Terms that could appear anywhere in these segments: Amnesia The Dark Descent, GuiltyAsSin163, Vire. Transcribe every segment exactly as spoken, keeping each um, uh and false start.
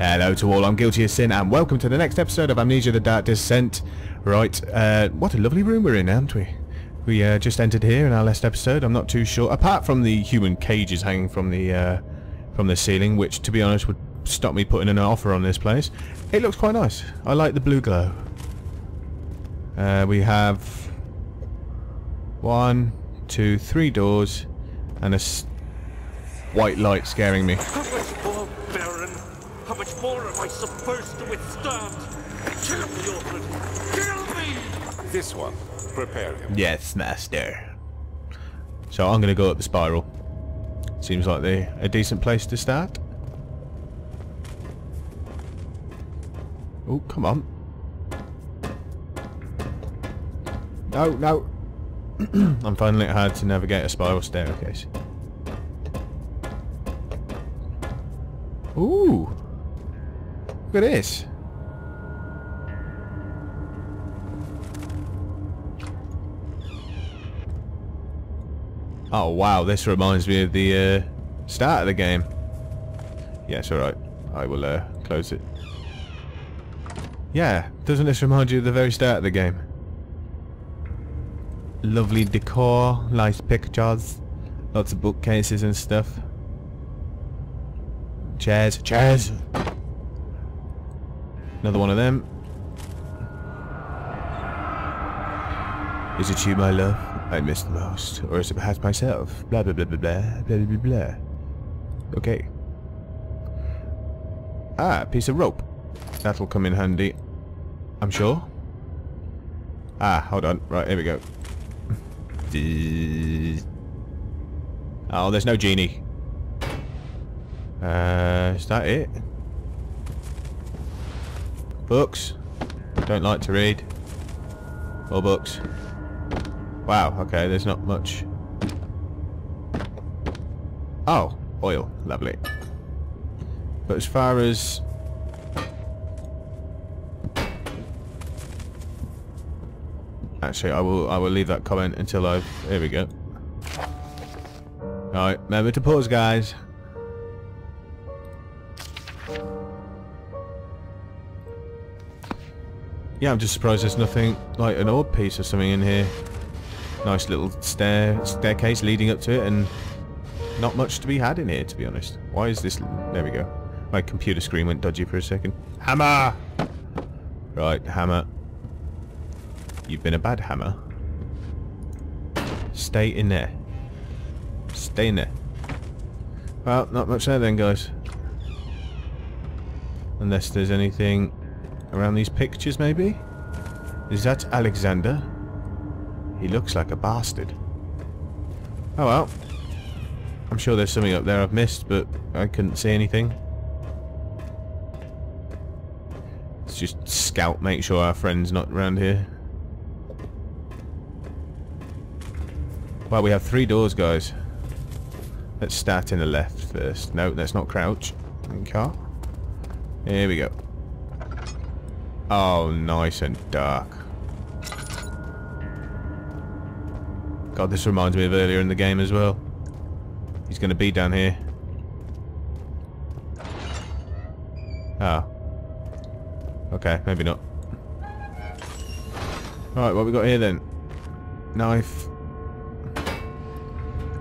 Hello to all, I'm Guilty as Sin, and welcome to the next episode of Amnesia The Dark Descent. Right, uh, what a lovely room we're in, haven't we? We uh, just entered here in our last episode, I'm not too sure, apart from the human cages hanging from the, uh, from the ceiling, which, to be honest, would stop me putting an offer on this place. It looks quite nice. I like the blue glow. Uh, we have one, two, three doors, and a s white light scaring me. How much more am I supposed to withstand? Kill me, Orphan! Kill me! This one. Prepare him. Yes, master. So I'm going to go up the spiral. Seems like the, a decent place to start. Oh, come on. No, no. I'm finding it hard to navigate a spiral staircase. Ooh. Look at this. Oh wow, this reminds me of the uh, start of the game. Yes, alright. I will uh, close it. Yeah, doesn't this remind you of the very start of the game? Lovely decor, nice pictures, lots of bookcases and stuff. Chairs, chairs! Another one of them. Is it you, my love, I miss the most? Or is it perhaps myself? Blah, blah, blah, blah, blah, blah, blah, blah. Okay. Ah, piece of rope. That'll come in handy, I'm sure. Ah, hold on. Right, here we go. Oh, there's no genie. Uh, is that it? Books. Don't like to read. More books. Wow, okay, there's not much. Oh, oil. Lovely. But as far as... Actually, I will I will leave that comment until I've... Here we go. Alright, remember to pause, guys. Yeah, I'm just surprised there's nothing like an odd piece or something in here. Nice little stair staircase leading up to it, and not much to be had in here, to be honest. Why is this? There we go. My computer screen went dodgy for a second. Hammer! Right, hammer. You've been a bad hammer. Stay in there. Stay in there. Well, not much there then, guys. Unless there's anything... around these pictures, maybe? Is that Alexander? He looks like a bastard. Oh well. I'm sure there's something up there I've missed, but I couldn't see anything. Let's just scout, make sure our friend's not around here. Well, we have three doors, guys. Let's start in the left first. No, let's not crouch. Car. Here we go. Oh, nice and dark. God, this reminds me of earlier in the game as well. He's going to be down here. Ah. Okay, maybe not. Alright, what we got here then? Knife.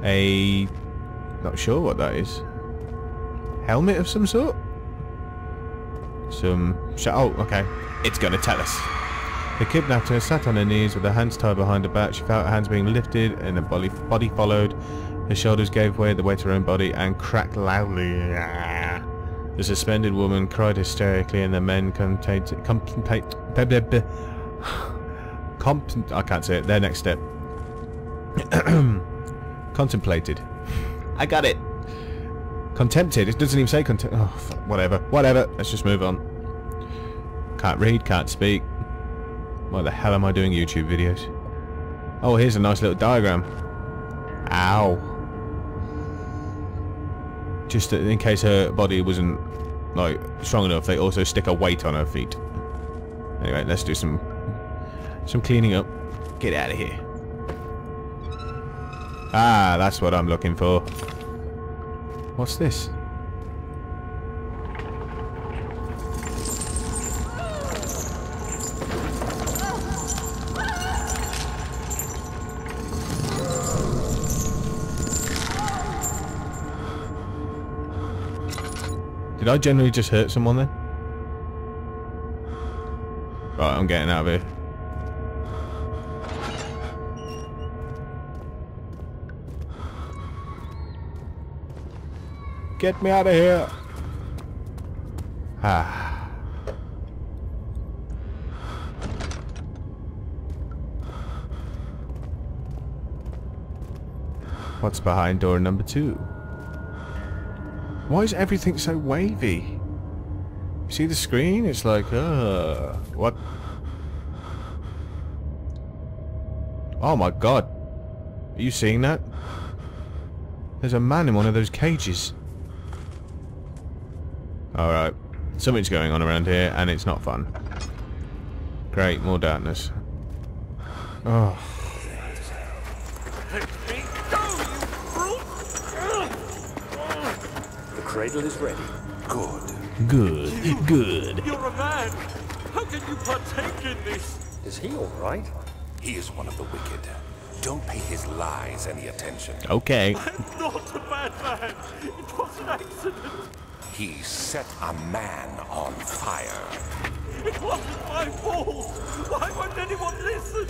A... Not sure what that is. Helmet of some sort? Some... Oh, okay. It's gonna tell us. The kidnapper sat on her knees with her hands tied behind her back. She felt her hands being lifted and her body, body followed. Her shoulders gave way, the weight of her own body, and cracked loudly. The suspended woman cried hysterically and the men contemplated... Comp... I can't say it. Their next step. Contemplated. I got it. Contempted. It doesn't even say contem... Oh, fuck, whatever. Whatever. Let's just move on. Can't read, can't speak. Why the hell am I doing YouTube videos? Oh, here's a nice little diagram. Ow. Just in case her body wasn't like strong enough, they also stick a weight on her feet. Anyway, let's do some some cleaning up. Get out of here. Ah, that's what I'm looking for. What's this? Did I generally just hurt someone then? Right, I'm getting out of here. Get me out of here! Ah. What's behind door number two? Why is everything so wavy? See the screen? It's like, uh, what? Oh my god. Are you seeing that? There's a man in one of those cages. Alright. Something's going on around here and it's not fun. Great, more darkness. Oh. Cradle is ready. Good. Good. You, good. You're a man. How can you partake in this? Is he all right? He is one of the wicked. Don't pay his lies any attention. Okay. I'm not a bad man. It was an accident. He set a man on fire. It wasn't my fault. Why won't anyone listen?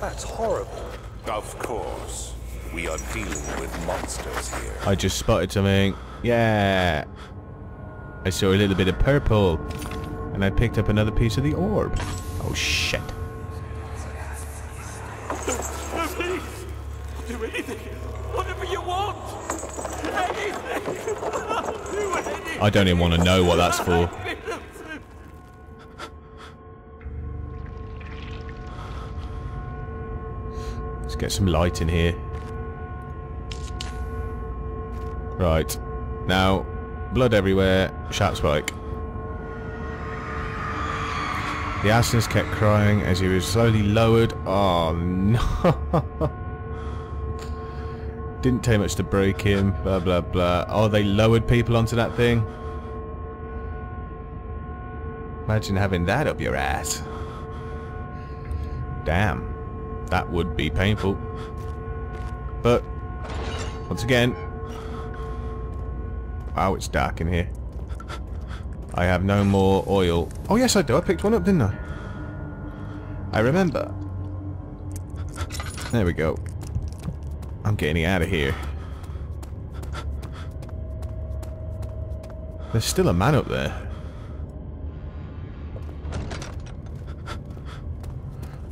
That's horrible. Of course. We are dealing with monsters here. I just spotted something. Yeah. I saw a little bit of purple. And I picked up another piece of the orb. Oh shit. No, please. I'll do anything. Whatever you want. Anything. I'll do anything. I don't even want to know what that's for. Let's get some light in here. Right. Now, blood everywhere, sharp spike. The assassins kept crying as he was slowly lowered. Oh no. Didn't take much to break him, blah blah blah. Oh, they lowered people onto that thing. Imagine having that up your ass. Damn. That would be painful. But, once again, wow, it's dark in here. I have no more oil. Oh yes I do, I picked one up, didn't I? I remember. There we go. I'm getting out of here. There's still a man up there.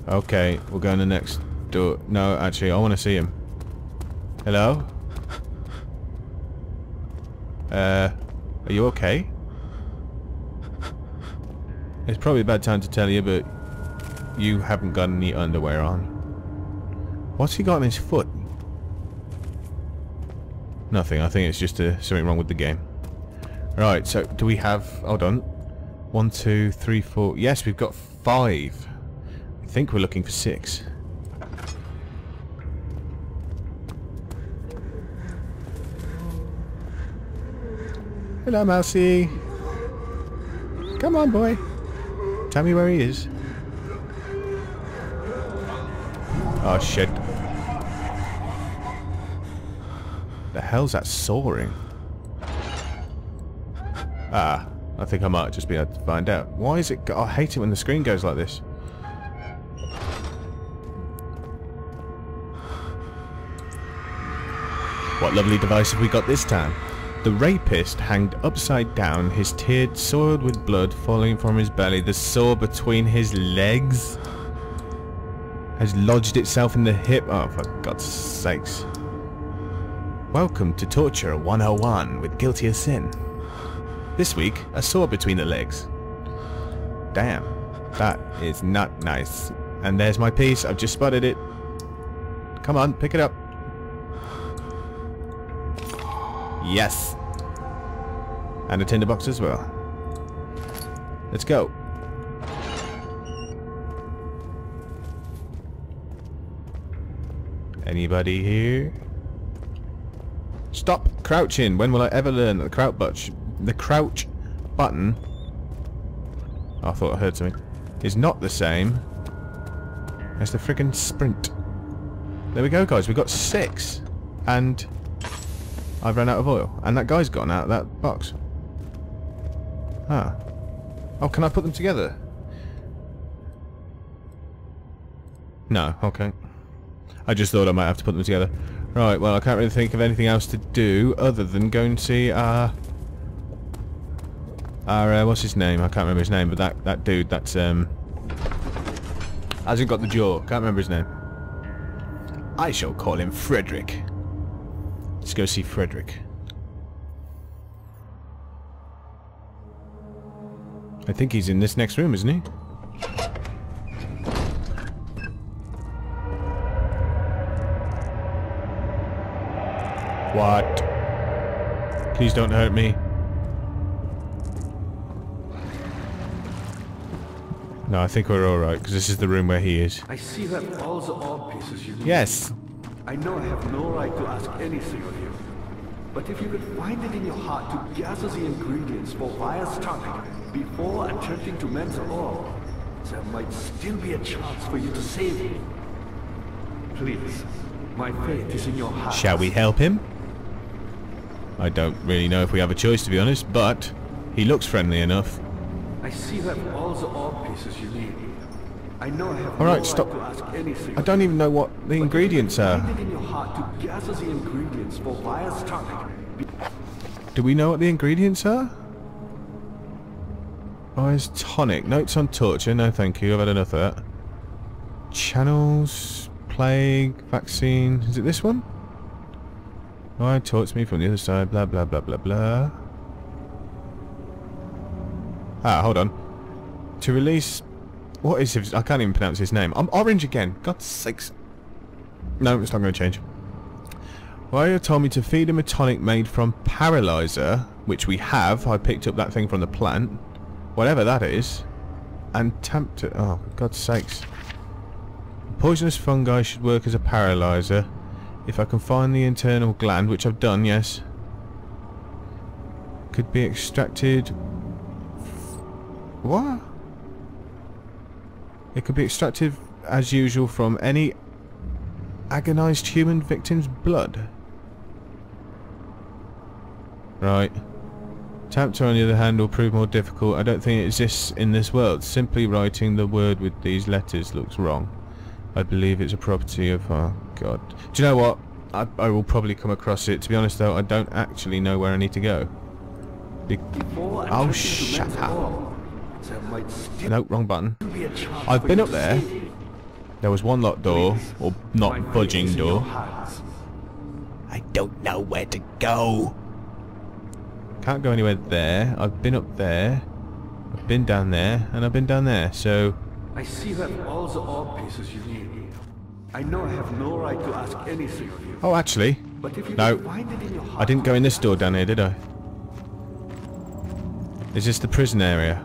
Okay, we'll go in the next door. No, actually, I want to see him. Hello? Uh, are you okay? It's probably a bad time to tell you, but you haven't got any underwear on. What's he got on his foot? Nothing. I think it's just uh, something wrong with the game. Right, so do we have... hold on. One, two, three, four... yes, we've got five. I think we're looking for six. Hello, Mousy. Come on, boy. Tell me where he is. Oh, shit. The hell's that soaring? Ah, I think I might just be able to find out. Why is it... I hate it when the screen goes like this. What lovely device have we got this time? The rapist hanged upside down, his tear soiled with blood falling from his belly. The saw between his legs has lodged itself in the hip. Oh, for God's sakes. Welcome to Torture one oh one with Guilty as Sin. This week, a saw between the legs. Damn, that is not nice. And there's my piece. I've just spotted it. Come on, pick it up. Yes! And a tinderbox as well. Let's go. Anybody here? Stop crouching. When will I ever learn that the crouch button... The crouch button... I thought I heard something. Is not the same as the friggin' sprint. There we go, guys. We've got six. And... I've run out of oil. And that guy's gotten out of that box. Huh. Oh, can I put them together? No, okay. I just thought I might have to put them together. Right, well, I can't really think of anything else to do other than go and see our... Our, uh, what's his name? I can't remember his name, but that, that dude, that's, um... hasn't got the jaw. Can't remember his name. I shall call him Frederick. Let's go see Frederick. I think he's in this next room, isn't he? What? Please don't hurt me. No, I think we're all right because this is the room where he is. I see that all the orb pieces you need. Yes. I know I have no right to ask anything of you, but if you could find it in your heart to gather the ingredients for Vire's tonic before attempting to mend the orb, there might still be a chance for you to save him. Please, my faith is in your heart. Shall we help him? I don't really know if we have a choice, to be honest, but he looks friendly enough. I see that all the orb pieces you need. I know I have all right, no stop. Right to ask anything. I don't even know what the but ingredients are. In your heart to gather the ingredients for Vire's tonic. Do we know what the ingredients are? Vire's tonic. Notes on torture. No, thank you. I've had enough of that. Channels, plague, vaccine. Is it this one? Why torture me from the other side, blah blah blah blah blah. Ah, hold on. To release... What is his... I can't even pronounce his name. I'm orange again. God's sakes. No, it's not going to change. Wario told me to feed him a tonic made from Paralyzer, which we have. I picked up that thing from the plant. Whatever that is. And tamped it. Oh, for God's sakes. Poisonous fungi should work as a Paralyzer. If I can find the internal gland, which I've done, yes. Could be extracted... What? It could be extracted, as usual, from any agonized human victim's blood. Right. Tapter, on the other hand, will prove more difficult. I don't think it exists in this world. Simply writing the word with these letters looks wrong. I believe it's a property of... Oh, God. Do you know what? I, I will probably come across it. To be honest, though, I don't actually know where I need to go. Be oh, shut up. No, wrong button. I've been up there. There was one locked door, or not budging door. I don't know where to go. Can't go anywhere there. I've been up there. I've been down there, and I've been down there. So. I see that all the orb pieces you need. I know I have no right to ask anything of you. Oh, actually, no. I didn't go in this door down here, did I? Is this the prison area?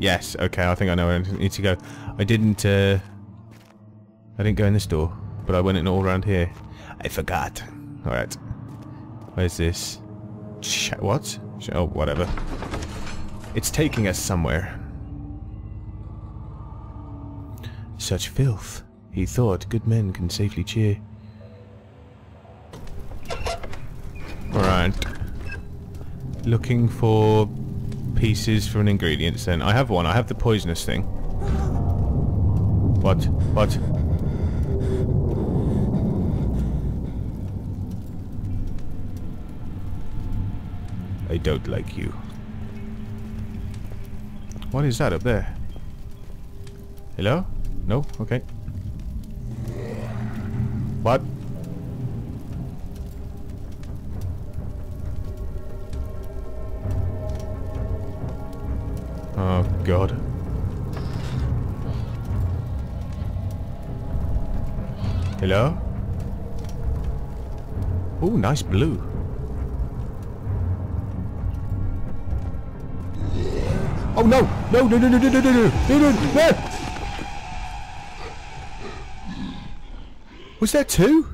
Yes, okay, I think I know where I need to go. I didn't, uh... I didn't go in this door, but I went in all around here. I forgot. Alright. Where's this? Ch what? Ch oh, whatever. It's taking us somewhere. Such filth, he thought, good men can safely cheer. Alright. Looking for... pieces for an ingredient, then. I have one. I have the poisonous thing. What? What? I don't like you. What is that up there? Hello? No? Okay. What? Oh, God. Hello? Oh, nice blue. Oh, no! No, no, no, no, no, no, no, no, no, no, no! Was there two?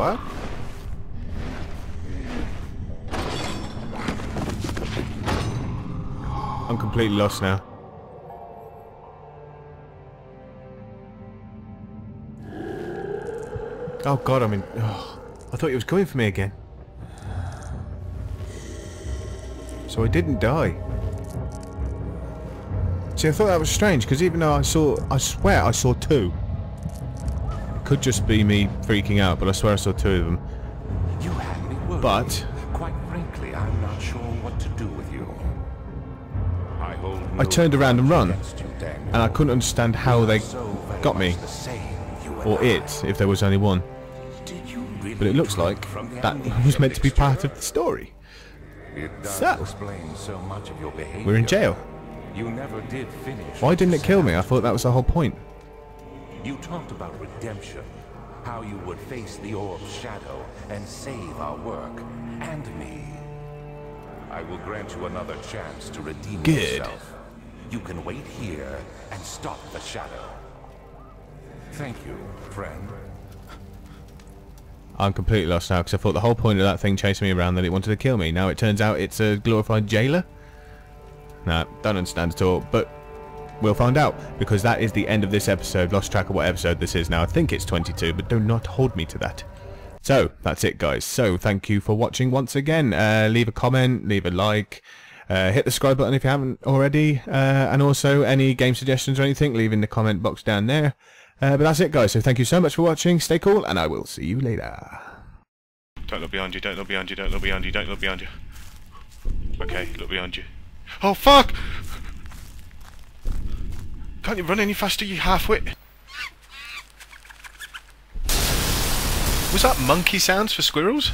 What? I'm completely lost now. Oh god, I mean, oh, I thought it was coming for me again. So I didn't die. See, I thought that was strange, because even though I saw, I swear I saw two. It could just be me freaking out, but I swear I saw two of them. You had me worried. But quite frankly, I'm not sure what to do with you. I, hold no I turned around and run, you, and I couldn't understand how they so got me. Or it, if there was only one. Really but it looks like that was meant to be part of the story. It does so, explain so much of your behavior. We're in jail. You never did finish. Why didn't it kill me? I thought that was the whole point. You talked about redemption, how you would face the orb's shadow and save our work and me. I will grant you another chance to redeem Good. yourself. You can wait here and stop the shadow. Thank you, friend. I'm completely lost now, because I thought the whole point of that thing chasing me around that it wanted to kill me. Now it turns out it's a glorified jailer? Nah, don't understand at all, but we'll find out, because that is the end of this episode. Lost track of what episode this is now. I think it's twenty-two, but do not hold me to that. So, that's it, guys. So, thank you for watching once again. Uh, leave a comment, leave a like. Uh, hit the subscribe button if you haven't already. Uh, and also, any game suggestions or anything, leave in the comment box down there. Uh, but that's it, guys, so thank you so much for watching, stay cool, and I will see you later. Don't look behind you, don't look behind you, don't look behind you, don't look behind you. Okay, look behind you. Oh, fuck! Can't you run any faster, you half-wit? Was that monkey sounds for squirrels?